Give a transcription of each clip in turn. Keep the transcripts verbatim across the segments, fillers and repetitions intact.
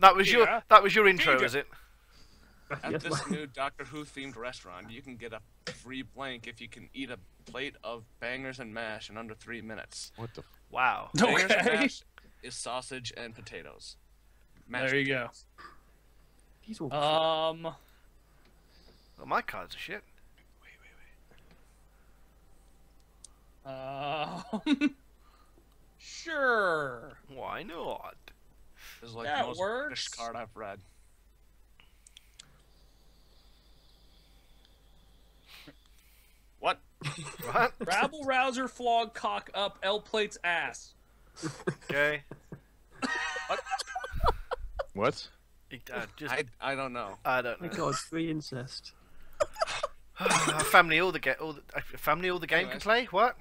That was yeah. your that was your intro, is it? At this new Doctor Who themed restaurant, you can get a free blank if you can eat a plate of Bangers and Mash in under three minutes. What the? F wow. Okay. Bangers and Mash is sausage and potatoes. Mashed there you potatoes. Go. These will um. Well, my cards are shit. Wait, wait, wait. Um. Sure. Why not? This is like that the most works. British card I've read. What? What? Rabble rouser, flog, cock up, L-Plate's ass. Okay. What? What? I, just, I, I don't know. I don't know. Oh my God, free incest. Family all the get all the family all the game anyway. Can play. What?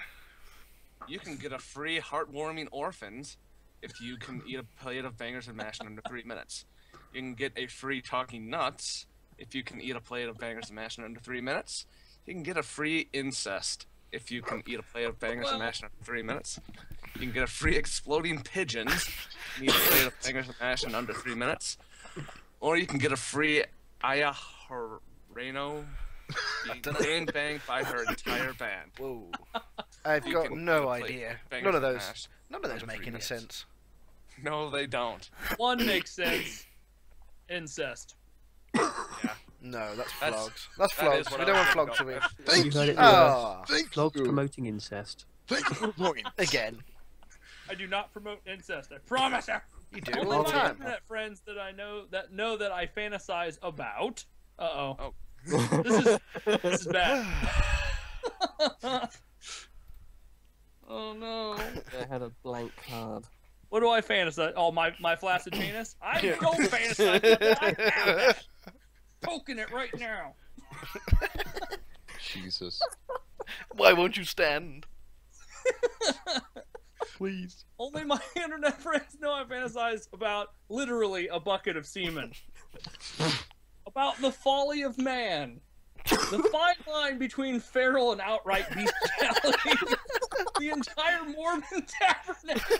You can get a free heartwarming orphans if you can eat a plate of Bangers and Mash in under three minutes. You can get a free talking nuts if you can eat a plate of Bangers and Mash in under three minutes. You can get a free incest if you can eat a plate of Bangers and Mash in under three minutes. You can get a free exploding pigeons if you eat a plate of Bangers and Mash in under three minutes. Or you can get a free Aya Horeno being banged by her entire band. Whoa. I've you got no idea. None of those. None of those make any sense. No, they don't. One makes sense. Incest. Yeah. No, that's flogs. That's, that's flogs. That we don't want flogs to be. Thank you. Oh. Flogs promoting incest. Thank you for promoting. Again. I do not promote incest. I promise you. You do all the time. Internet friends that I know that know that I fantasize about. Uh oh. Oh. This is this is bad. Oh no! I had a blank card. What do I fantasize? Oh, my my flaccid penis. I yeah. don't fantasize. I have it. Poking it right now. Jesus! Why won't you stand? Please. Only my internet friends know I fantasize about literally a bucket of semen. About the folly of man. The fine line between feral and outright bestiality. The entire Mormon tabernacle.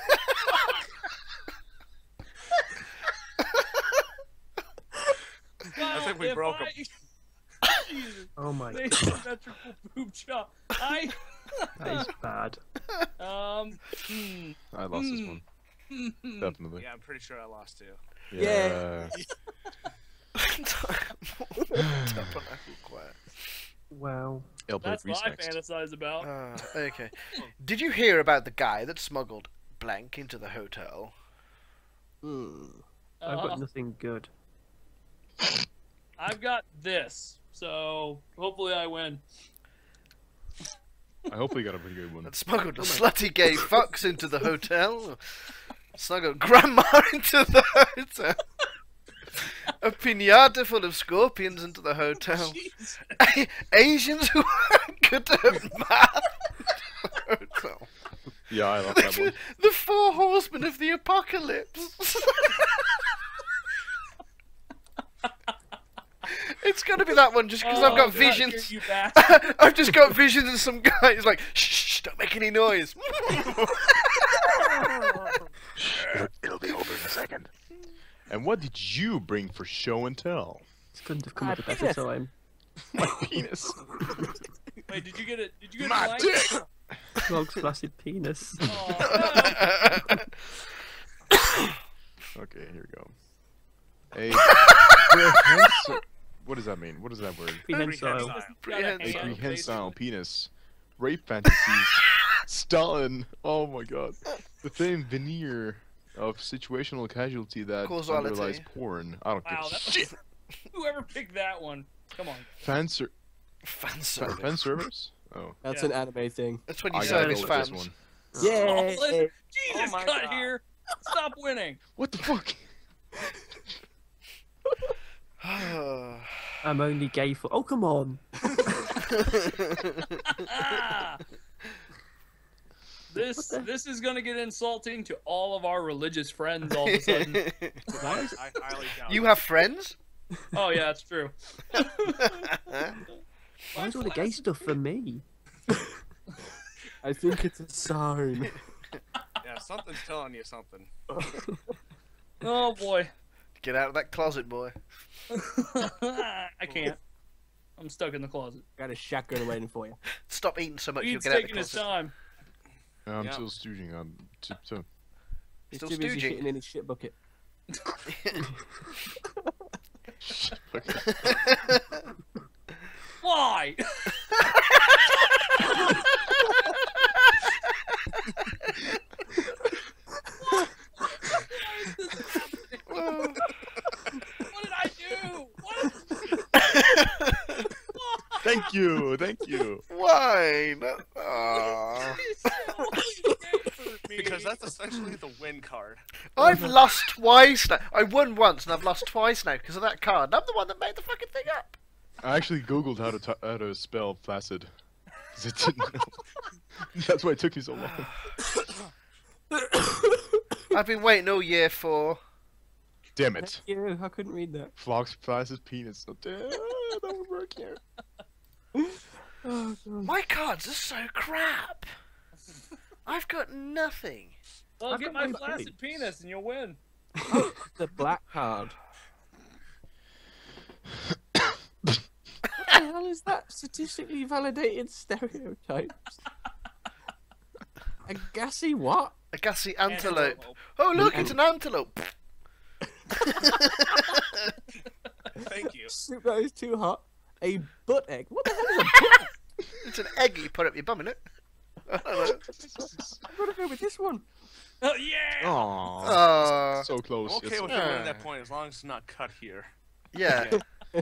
I think we broke I... him. Jesus. Oh my God. Asymmetrical boob job. I... That is bad. Um, mm, I lost mm, this one. Mm, Definitely. Yeah, I'm pretty sure I lost too. Yeah. yeah. Wow. That's what I fantasize about. Uh, okay. Did you hear about the guy that smuggled blank into the hotel? Mm. Uh, I've got nothing good. I've got this, so hopefully I win. I hope we got a pretty good one. That smuggled a slutty gay fucks into the hotel. Smuggled grandma into the hotel. A pinata full of scorpions into the hotel. Oh, Asians who aren't good at math. Hotel. Yeah, I love that one. The Four Horsemen of the Apocalypse. It's gotta be that one, just because oh, I've got God, visions. You I've just got visions of some guy. He's like, shh, shh, don't make any noise. it'll, it'll be over in a second. And what did you bring for show and tell? This couldn't have come at a better time. My penis. Wait, did you get it? Did you get my dick? Frog's flaccid penis. Oh, no. Okay, here we go. A prehensile. What does that mean? What does that word? Prehensile. Prehensile. A prehensile penis. Rape fantasies. Stalin. Oh my God. The thin veneer of situational casualty that Causality. Underlies porn. I don't wow, give a shit. Was... Whoever picked that one. Come on. Fan ser... Fan service. Fan service? Oh. That's yeah. an anime thing. That's when you I service fans. This one. Yay! Oh, Jesus, oh my cut God. Here. Stop winning. What the fuck? I'm only gay for. Oh, come on! this this is gonna get insulting to all of our religious friends all of a sudden. I, I highly doubt you it. Have friends? Oh yeah, that's true. Why is all the gay stuff for me? I think it's a sign. Yeah, something's telling you something. Oh boy. Get out of that closet, boy. I can't. I'm stuck in the closet. Got a shotgun waiting for you. Stop eating so much, He's you'll get out of the closet. He's taking his time. Yeah, I'm yep. still stooging on tiptoe. He's still stooging. Shitting in his shit bucket. Shit bucket. Why? What? Why is What did I do? What? Thank you, thank you. Why? Aww. Because that's essentially the win card. I've lost twice now. I won once and I've lost twice now because of that card. And I'm the one that made the fucking thing up. I actually googled how to t how to spell placid. Because I didn't know. That's why it took me so long. I've been waiting all year for. Damn it! Thank you. I couldn't read that. Flog's placid penis. Oh, damn, that would work here. Oh, my cards are so crap. I've got nothing. Well, I've get got my flaccid penis. penis and you'll win. Oh, the black card. What the hell is that? Statistically validated stereotypes. A gassy what? A gassy antelope. antelope. Oh look, an it's an antelope. Thank you. Soup that is too hot. A butt egg? What the hell is a butt egg? It's an egg you put up your bum, innit? I don't know. I've got to go with this one. Oh, yeah! Aww. Uh, so close. I'm okay it's... with you at that point, as long as it's not cut here. Yeah. yeah.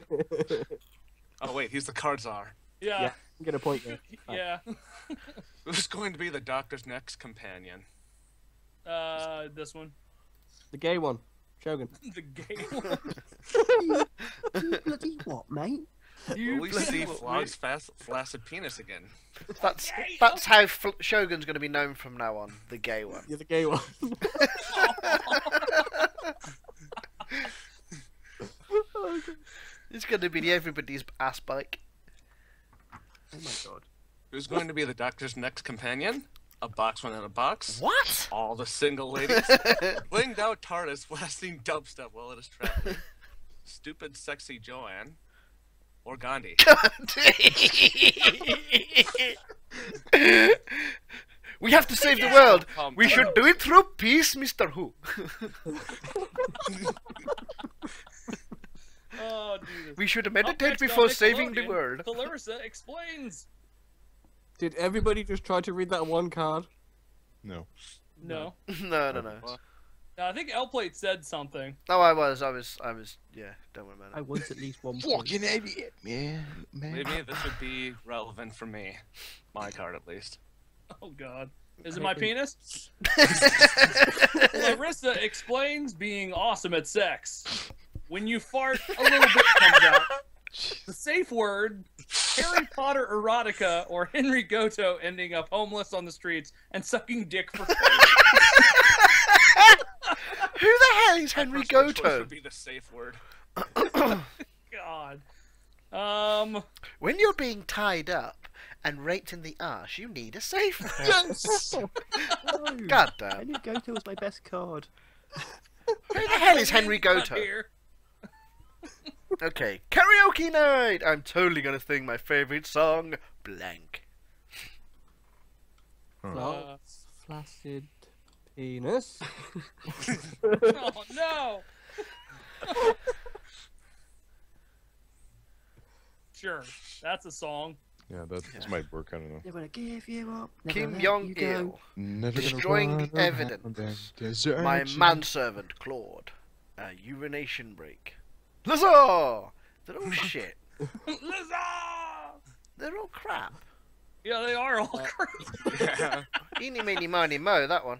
Oh, wait, he's the card czar. Yeah. yeah. I'm gonna point there. Yeah. This is going to be the doctor's next companion. Uh, this one. The gay one. Shogun. The gay one? you, you bloody what, mate? You we see Flog's flaccid penis again. That's that's how Fl Shogun's going to be known from now on. The gay one. You're the gay one. Oh, it's going to be everybody's ass bike. Oh my god. Who's going to be the doctor's next companion? A box within a box. What? All the single ladies. Blinged out TARDIS blasting dubstep while it is traveling. Stupid sexy Joanne. Or Gandhi. Gandhi. We have to save yeah, the world. Um, we should do it through peace, Mister Who. Oh, Jesus. We should meditate before saving the world. Clarissa explains. Did everybody just try to read that one card? No. No. No, no, no. Well, No, I think L-Plate said something. Oh, I was, I was, I was, yeah, don't worry about it. I was at least one point. Fucking idiot, man, man. Maybe this would be relevant for me. My card, at least. Oh, God. Is it my penis? Larissa explains being awesome at sex. When you fart, a little bit comes out. The safe word, Harry Potter erotica, or Henry Goto ending up homeless on the streets and sucking dick for crazy. Who the hell is Henry Goto? Would be the safe word. God. Um. When you're being tied up and raped in the arse, you need a safe word. No. God damn. Henry Goto was my best card. Who the hell is Henry Goto? Okay, karaoke night. I'm totally gonna sing my favorite song. Blank. Uh, Flaccid. Penis. Oh no! Sure, that's a song. Yeah, that yeah. might work. I don't know. They're gonna give you up. Kim Jong-il, destroying evidence. My manservant Claude. A urination break. Lazar! They're all shit. Lazar! They're all crap. Yeah, they are all crap. Eeny, meeny, miny, mo. That one.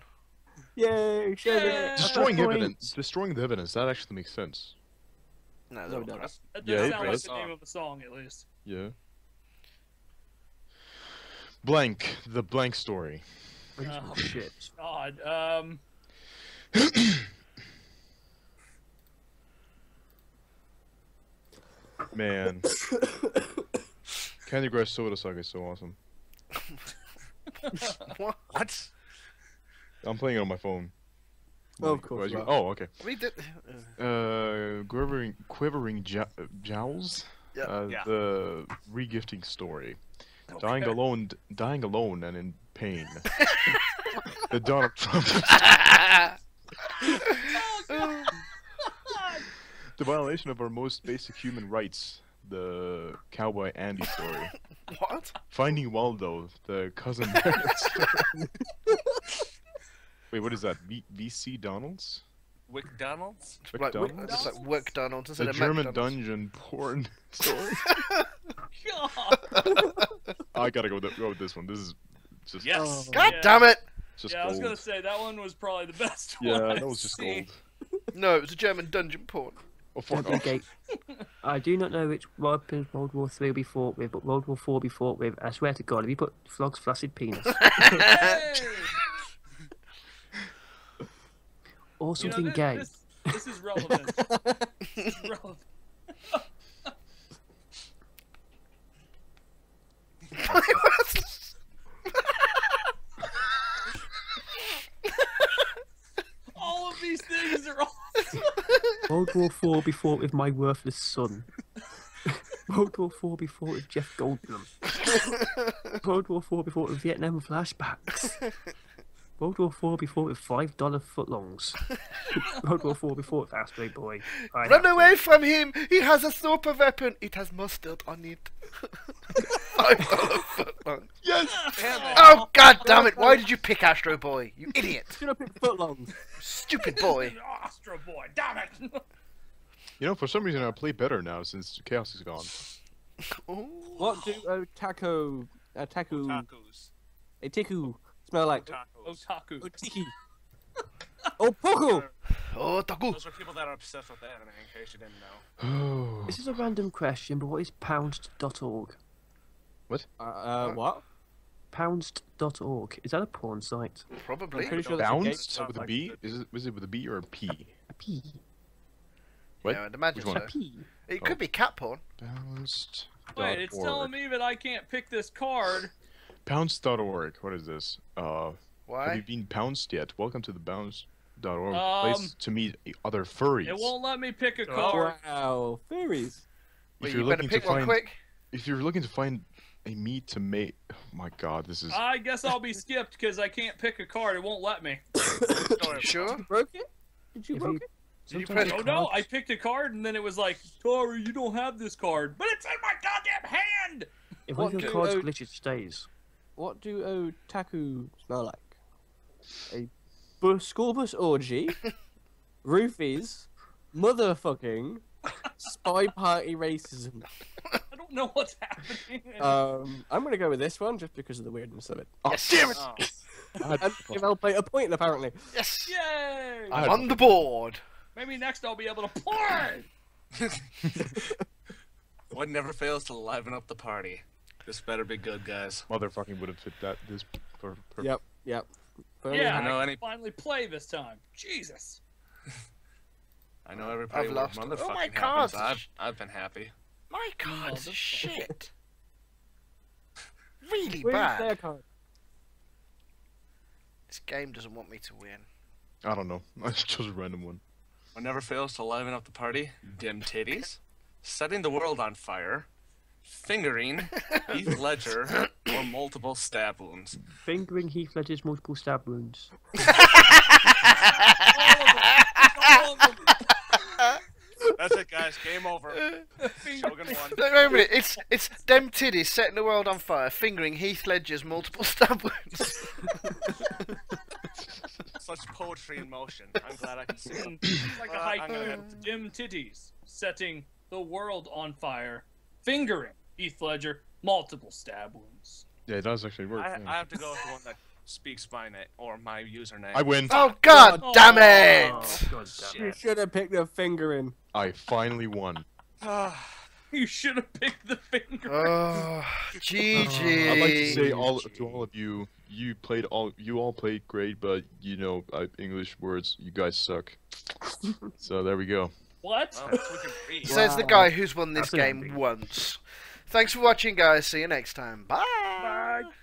Yay, yeah, destroying evidence. Destroying the evidence. That actually makes sense. No, that no, does. That doesn't yeah, sound does. like the name of the song, at least. Yeah. Blank. The blank story. Oh, shit. God. Um... Man. Candy Crush Soda Saga is so awesome. What? What? I'm playing it on my phone. Oh, of course. You, oh, okay. We did. Uh, quivering, quivering jo jowls. Yeah. Uh, yeah. The regifting story. Okay. Dying alone, dying alone, and in pain. The Donald Trump. Oh, the violation of our most basic human rights. The Cowboy Andy story. What? Finding Waldo, the cousin story. Wait, what is that? V VC Donald's? McDonald's? McDonald's? Like, McDonald's? Like, the German McDonald's? Dungeon porn story. I gotta go with, go with this one. This is just. Yes. Oh. God yeah. damn it! Just yeah, gold. I was gonna say that one was probably the best yeah, one. Yeah, that was just see. gold. No, it was a German dungeon porn. Okay. I do not know which weapons World War Three will be fought with, but World War Four will be fought with. I swear to God, if you put Flog's flaccid penis. Or something you know, gay. This, this is relevant. This is relevant. All of these things are awesome. World War Four be fought with my worthless son. World War Four be fought with Jeff Goldblum. World War Four be fought with Vietnam flashbacks. World War Four be fought with five dollar footlongs. World War Four be fought with Astro Boy. I Run away to. from him! He has a super weapon. It has mustard on it. Five dollar footlongs. Yes. Oh God damn it! Why did you pick Astro Boy? You idiot! Should have picked footlongs. Stupid boy. Astro Boy. Damn it! You know, for some reason I play better now since Chaos is gone. Oh. What do Otaku? Otaku. Otakus. Otaku. Smell like tacos. Otaku. Otiki. Opoku. Otaku. Those are people that are obsessed with anime, in case you didn't know. This is a random question, but what is pounced dot org? What? Uh, uh what? pounced dot org. Is that a porn site? Probably. Sure Pounced with a B? Is it, is it with a B or a P? A P. What? Yeah, I'd imagine so. A P. It oh. could be cat porn. Pounced. Wait, it's org. telling me that I can't pick this card. pounced dot org. What is this? Uh, Why? Have you been pounced yet? Welcome to the pounced dot org um, place to meet other furries. It won't let me pick a card. Oh, wow, furries. Wait, if you're you better looking pick to one find, quick. If you're looking to find a meat to mate... Oh my god, this is... I guess I'll be skipped because I can't pick a card. It won't let me. You sure? Did you broke it? Did you if broke you, it? Did you press oh cards? No, I picked a card and then it was like, Tori, you don't have this card. But it's in my goddamn hand! If one of your cards glitches, it stays. What do otaku smell like? A bus, school bus orgy, roofies, motherfucking, spy party racism. I don't know what's happening. Um, I'm gonna go with this one just because of the weirdness of it. Yes. Oh, damn it! Oh. I give L-Plate a point apparently. Yes! Yay! I'm on the board. Maybe next I'll be able to pour. What never fails to liven up the party. This better be good, guys. Motherfucking would have fit that this. Per, per. Yep, yep. Fairly yeah, I, know I any... finally play this time. Jesus. I know every player. I've lost. Motherfucking oh my god! I've, I've been happy. My god, oh, shit. Really Where's bad. Their card? This game doesn't want me to win. I don't know. I just a random one. What never fails to liven up the party: dim titties, setting the world on fire. Fingering Heath Ledger or multiple stab wounds. Fingering Heath Ledger's multiple stab wounds. That's it, guys. Game over. Shogun won. Wait a minute. It's it's dem titties setting the world on fire. Fingering Heath Ledger's multiple stab wounds. Such poetry in motion. I'm glad I can see it. It's like uh, a haiku. Dem titties setting the world on fire. Fingering Heath Ledger, multiple stab wounds. Yeah, it does actually work. I, yeah. I have to go with the one that speaks my name or my username. I win. Oh god, oh, damn it! Oh, god damn you should have picked the fingering. I finally won. You should have picked the fingering. Oh, G G. I'd like to say all to all of you, you played all, you all played great, but you know, I, English words, you guys suck. So there we go. What? Wow. Says the guy who's won this That's game once. Thanks for watching, guys. See you next time. Bye. Bye.